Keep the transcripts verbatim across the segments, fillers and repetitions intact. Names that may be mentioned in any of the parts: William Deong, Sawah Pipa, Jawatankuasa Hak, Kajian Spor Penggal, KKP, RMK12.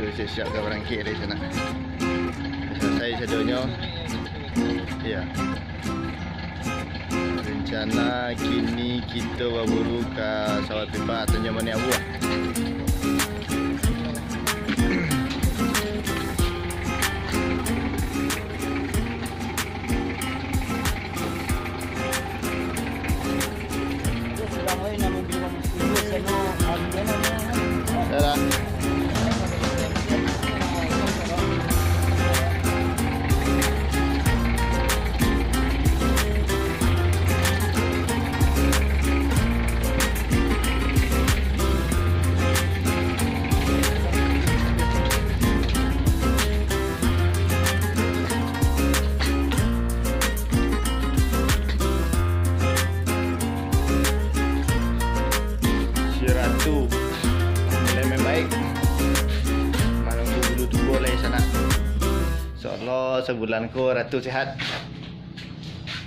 tu saya siapkan barangkit dari sana. Selesai sadonya. Ya. Rencana kini kita berburu ke Sawah Pipa atau Jamani Abu. InsyaAllah sebulan ko Ratu sihat.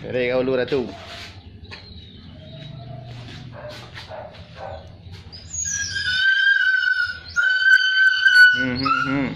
Dari kau lu Ratu. Hmm hmm hmm.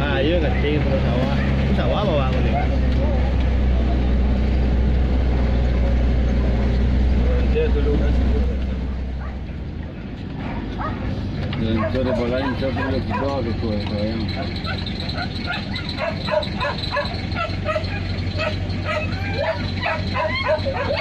Ah, iya ngerti terus sawah. Itu sawah bawa aku nih. Dia dulu kan. Dan sore bola ini coba lagi doa gitu ya. Thank you.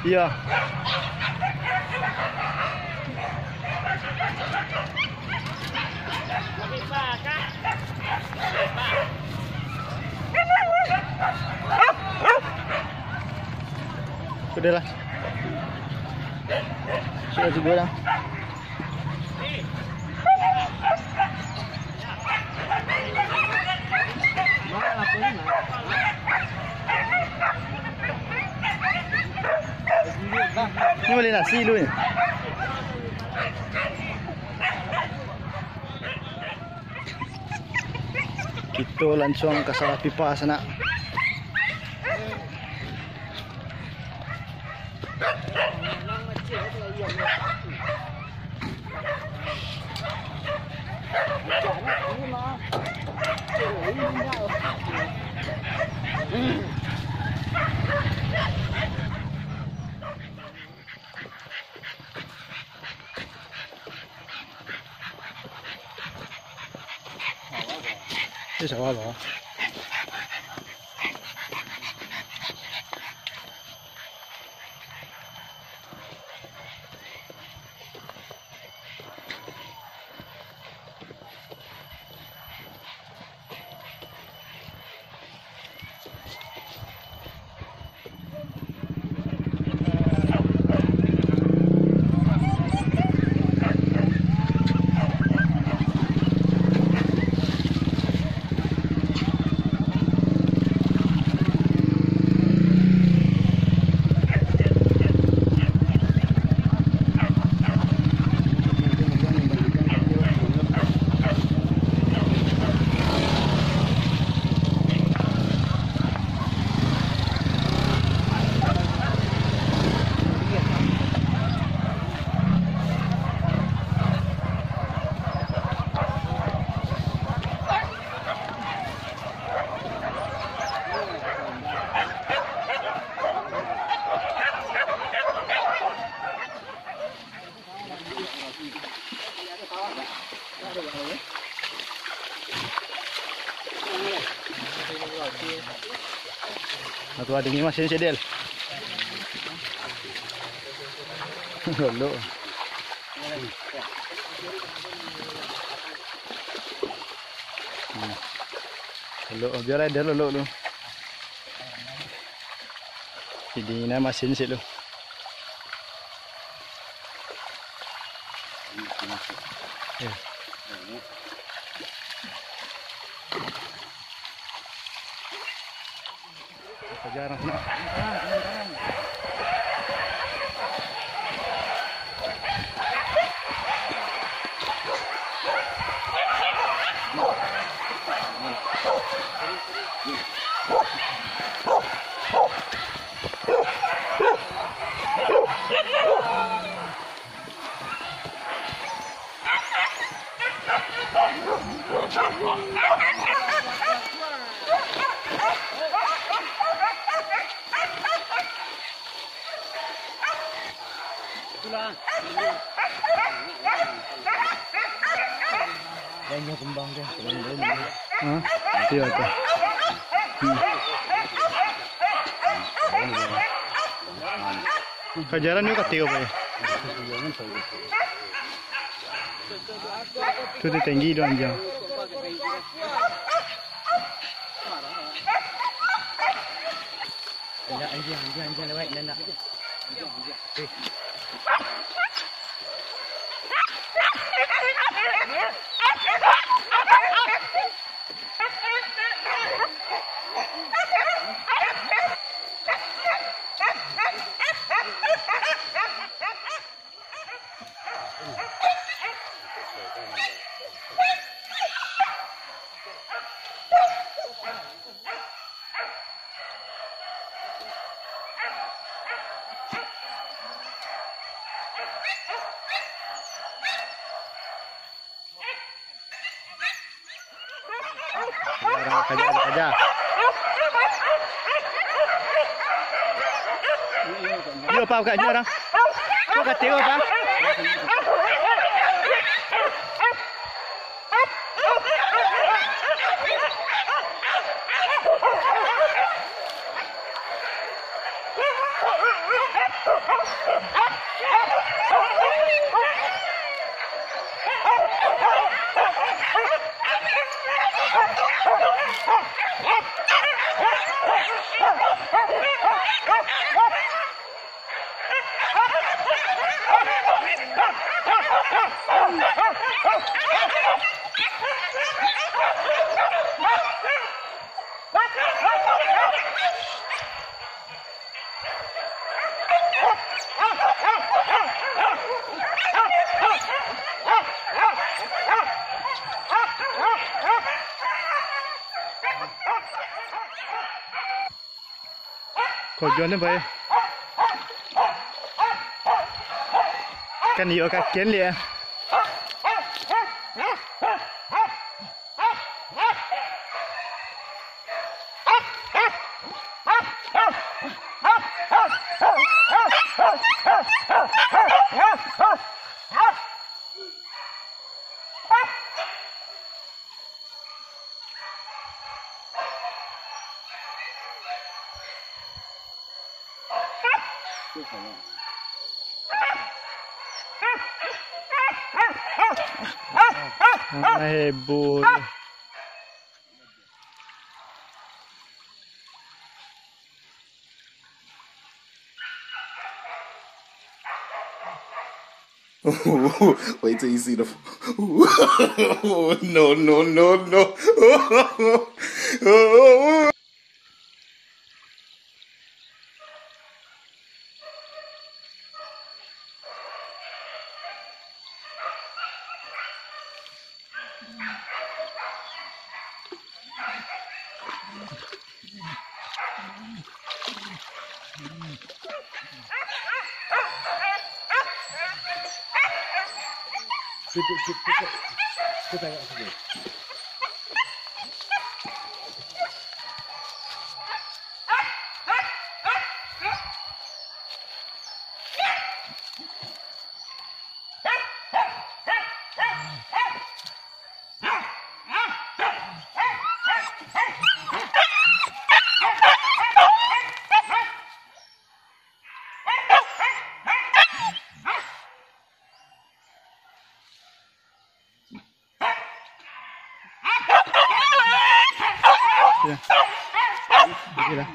Iya. Sudah lah. Sudah juga lah. Ini boleh nasi dulu ni. Kita langsung ke Sawah Pipa sana.这小花螺。Aku ada ni masih sedel. Hello. Hello, biar ada lolo lu. Jadi ni masih sedel lu. Eh. Kejaran nak. Banyak kembang deh, kembang deh. Hah? Nanti apa? Kajaran yuk ketiup ya. Itu di tinggi doang jauh. Anjir, anjir, anjir, anjir lewat nenek. Kajar, kajar. Yo, pak, kat ni orang. Kau kat tengok, pak. Kojon ni baik. Kan dia kat ken dia. Heboh. Wait till you see the. Oh, no, no, no, no. Oh. Sip, sip, sip. Kita agak sini. Ya. Begitulah.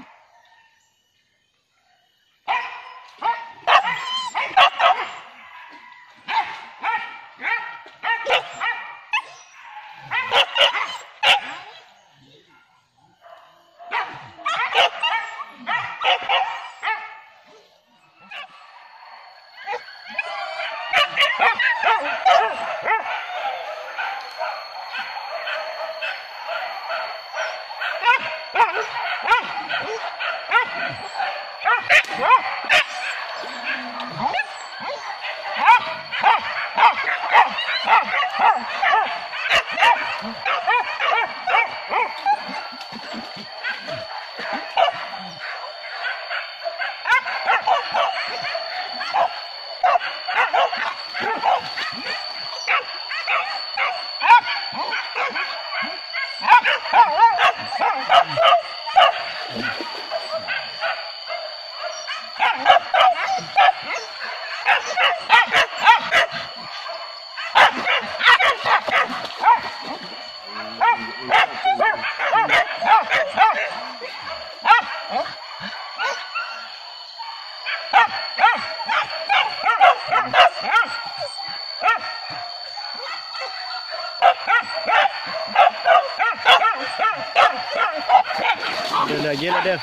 Lagi lah dia,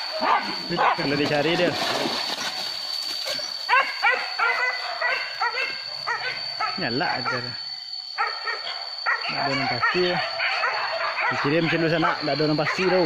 perlu dicari dia. Nyala aja dia. Tak ada yang pasti. Dikirim ke sana, tak ada yang pasti tu.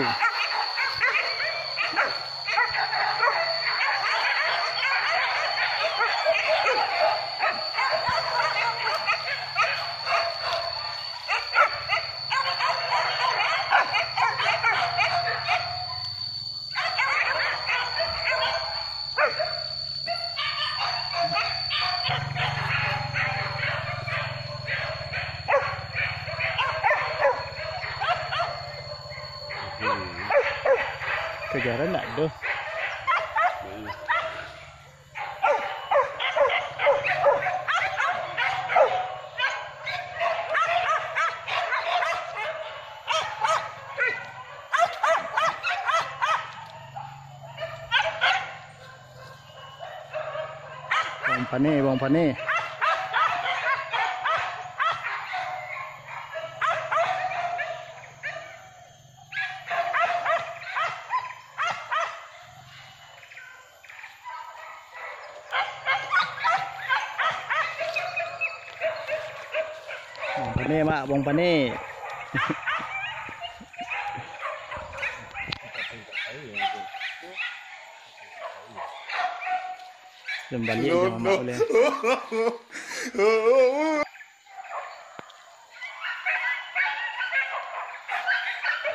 Kejaran tak ada. Fani, Bang Fani. Bang Fani, Mak, Bang Fani. Kembali aja mama oleh.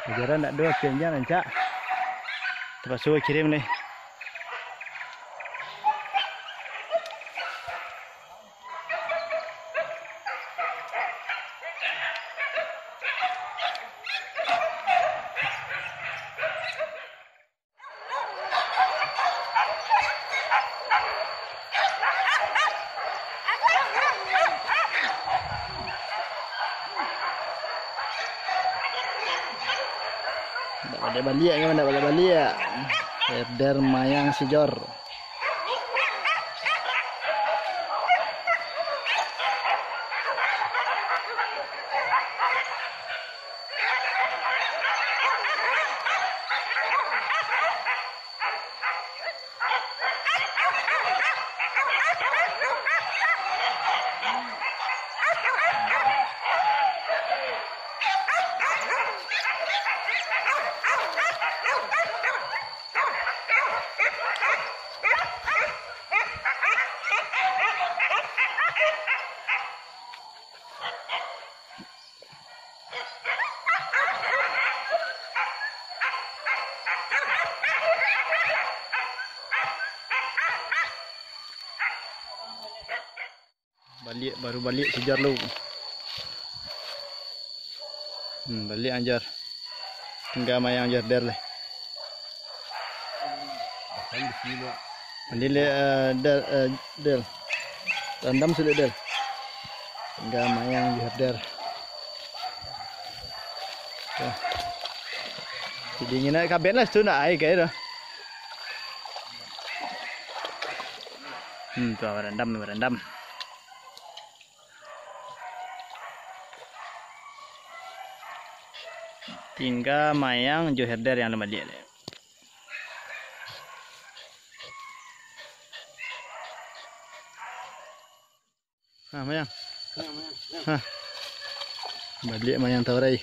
Ajaran tak dua kirimnya nancak. Terus suruh kirim nih. Ada balik kan, ada balik. Eder mayang sijor. Balik, baru balik sejar lu. Hmm, balik anjar. Tinggal mayang anjar der leh. Balik leh der der. Tandam sulit der. Tinggal mayang anjar der. Jadi ingin nak kabel lah tu nak air kaya dah. Hmm, tu berendam, berendam. Tinggal mayang Joherder yang lemah dia. Ha mayang. Ha mayang. Ha. Balik mayang tawrai.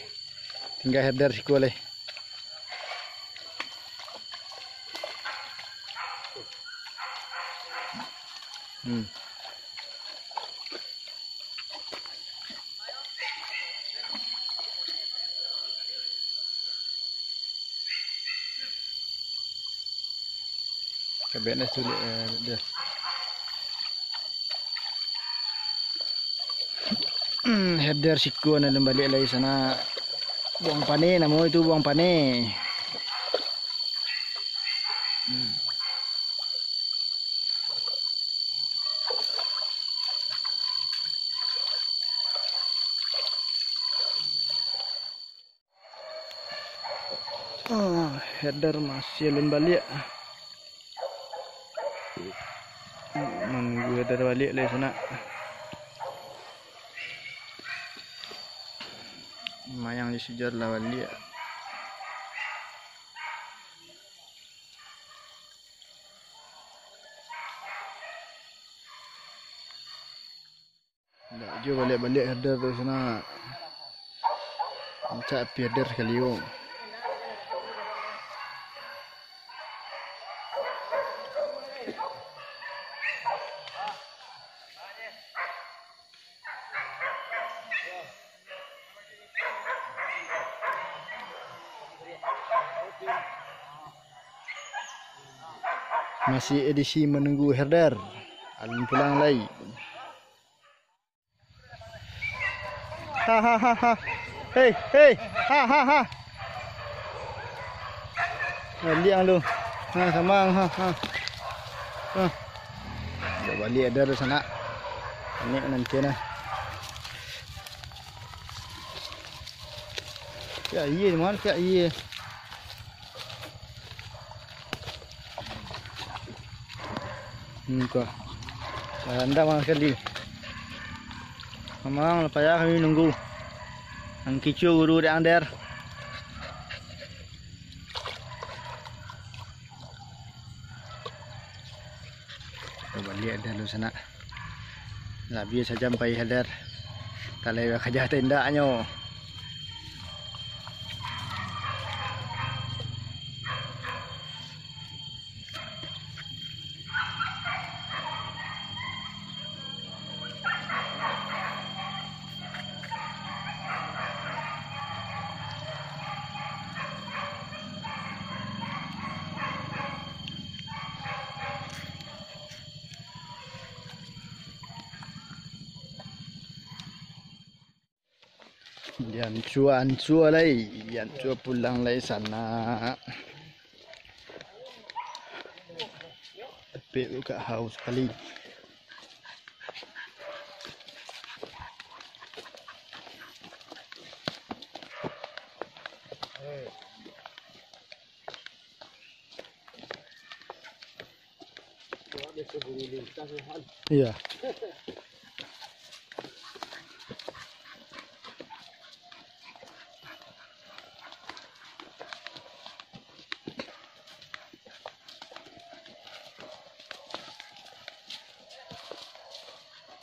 Tinggal herder siku leh. Hmm. Kabelnya sulit dia. Header siku nak balik lagi sana. Buang panen nama itu buang panen. Hmm. Oh, header masih lem balik. Menunggu ada balik lagi sana. Mayang di sejar lah balik. Tak jauh balik-balik ada tu sana. Macam api ada sekali om. Masih edisi menunggu herder. Alun pulang lagi. Ha ha ha ha. Hei hei. Ha ha ha. Balik ang lu. Ha sama ang ha ha. Ha. Dah balik herder sana. Ini nanti nah. Ya iya mana ya iya. Muka Ganda mga kali. Mamang napaya kami nunggu. Ang kicu guru di under. Balik ada lu sana. Labi saja sampai hadir. Kalau kerja tendanya. Yan cua ancua lai, yan cua pulang lai sana. Tapi juga haus kali. Iya.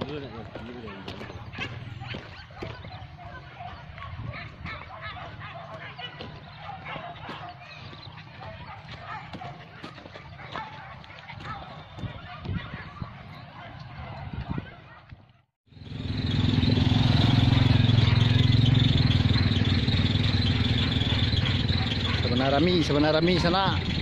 Dulu agak kecil daripada yang tadi. Sebenarnya rami, sebenarnya rami sana.